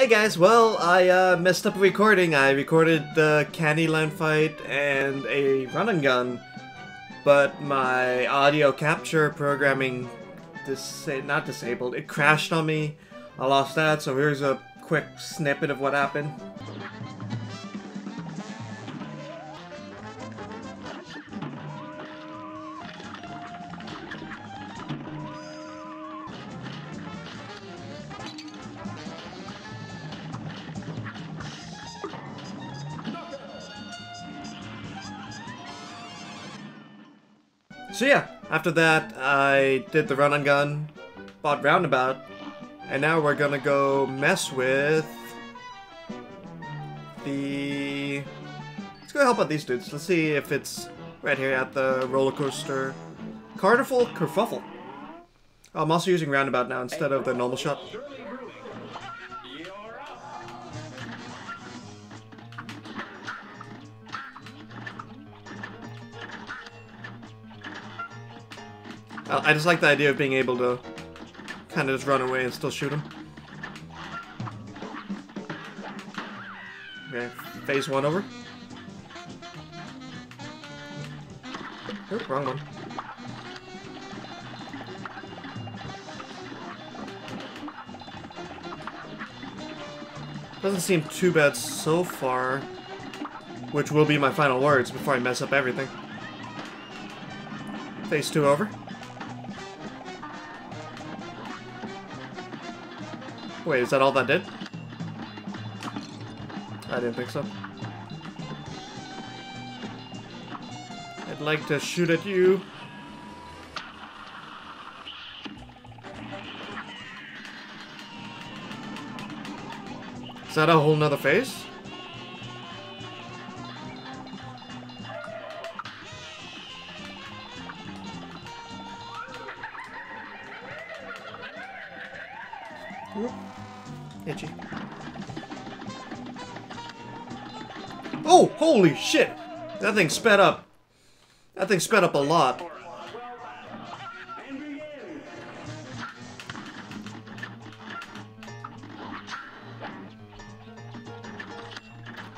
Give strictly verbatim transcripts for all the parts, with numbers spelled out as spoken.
Hey guys, well, I uh, messed up recording. I recorded the Candyland fight and a run and gun, but my audio capture programming dis not disabled. It crashed on me. I lost that, so here's a quick snippet of what happened. So yeah, after that, I did the run and gun, bought Roundabout, and now we're gonna go mess with the... Let's go help out these dudes. Let's see if it's right here at the roller coaster. Carnival Kerfuffle. Oh, I'm also using Roundabout now instead of the normal shot. I just like the idea of being able to kind of just run away and still shoot him. Okay, phase one over. Oop, wrong one. Doesn't seem too bad so far, which will be my final words before I mess up everything. Phase two over. Wait, is that all that did? I didn't think so. I'd like to shoot at you. Is that a whole nother phase? Oop. Itchy. Oh, holy shit! That thing sped up. That thing sped up a lot.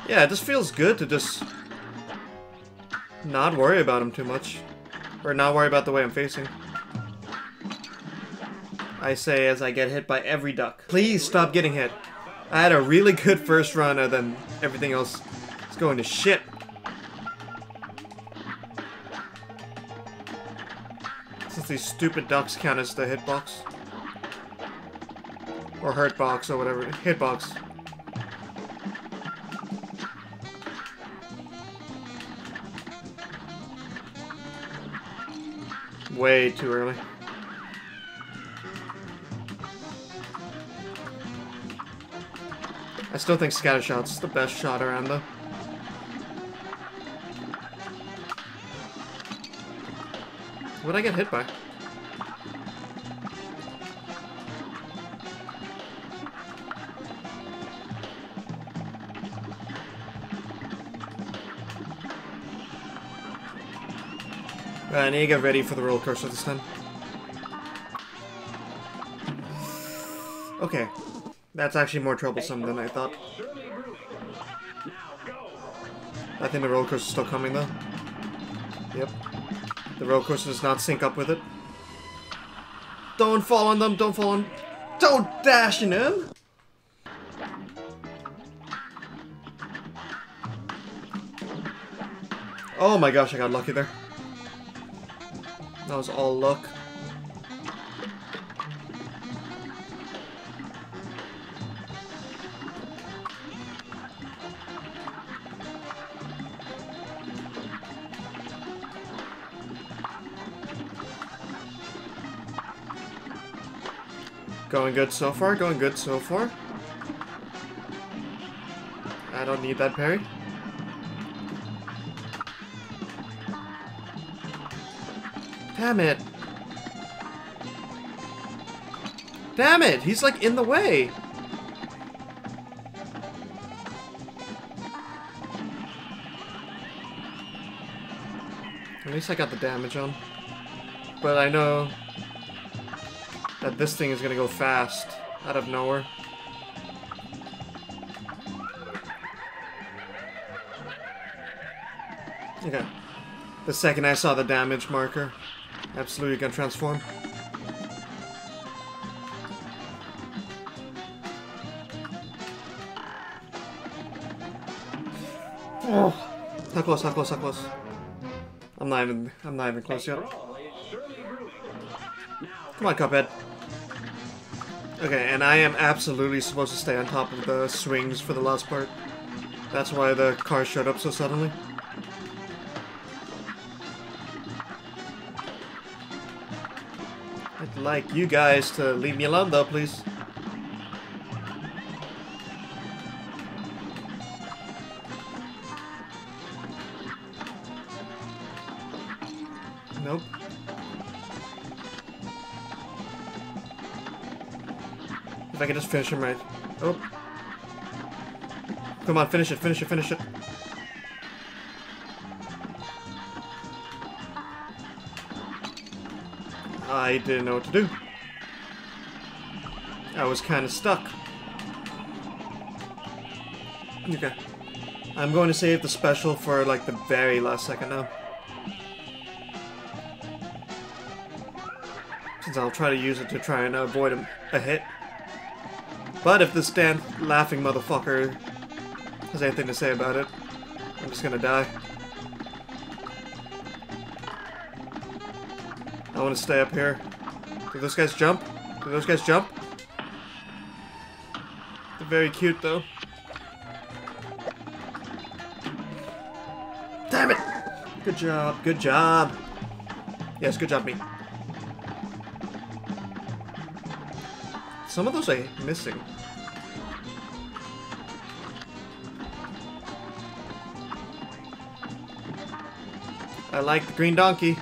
Yeah, it just feels good to just not worry about him too much. Or not worry about the way I'm facing. I say as I get hit by every duck. Please stop getting hit. I had a really good first run, and then everything else is going to shit. Since these stupid ducks count as the hitbox. Or hurt box, or whatever. Hitbox. Way too early. I still think Scattershot's the best shot around, though. What'd I get hit by? Right, I need to get ready for the roller coaster this time. Okay. That's actually more troublesome than I thought. I think the roller coaster is still coming though. Yep. The roller coaster does not sync up with it. Don't fall on them, don't fall on... Don't dash in them! Oh my gosh, I got lucky there. That was all luck. Going good so far, going good so far. I don't need that parry. Damn it. Damn it, he's like in the way. At least I got the damage on. But I know that this thing is gonna go fast out of nowhere. Okay. The second I saw the damage marker, absolutely gonna transform. Oh. How close, how close, how close. I'm not even, I'm not even close yet. Come on, Cuphead. Okay, and I am absolutely supposed to stay on top of the swings for the last part. That's why the car showed up so suddenly. I'd like you guys to leave me alone though, please. Nope. If I can just finish him right. Oh. Come on, finish it, finish it, finish it. I didn't know what to do. I was kind of stuck. Okay. I'm going to save the special for like the very last second now. Since I'll try to use it to try and avoid a, a hit. But if this damn laughing motherfucker has anything to say about it, I'm just gonna die. I wanna stay up here. Do those guys jump? Do those guys jump? They're very cute though. Damn it! Good job, good job. Yes, good job, me. Some of those are missing. I like the green donkey.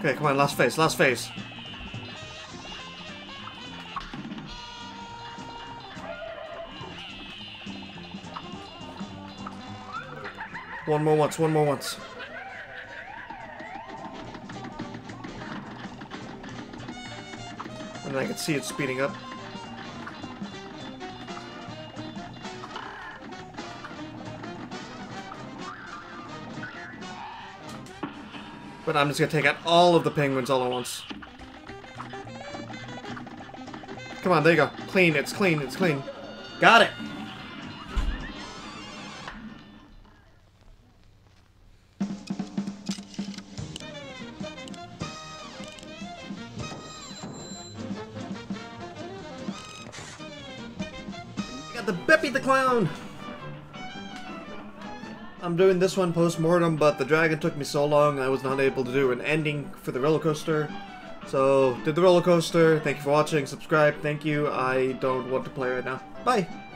Okay, come on, last phase, last phase. One more once, one more once. And I can see it speeding up. But I'm just gonna take out all of the penguins all at once. Come on, there you go. Clean, it's clean, it's clean. Got it! I'm doing this one post-mortem, but the dragon took me so long I was not able to do an ending for the roller coaster. So, did the roller coaster. Thank you for watching, subscribe, thank you. I don't want to play right now. Bye!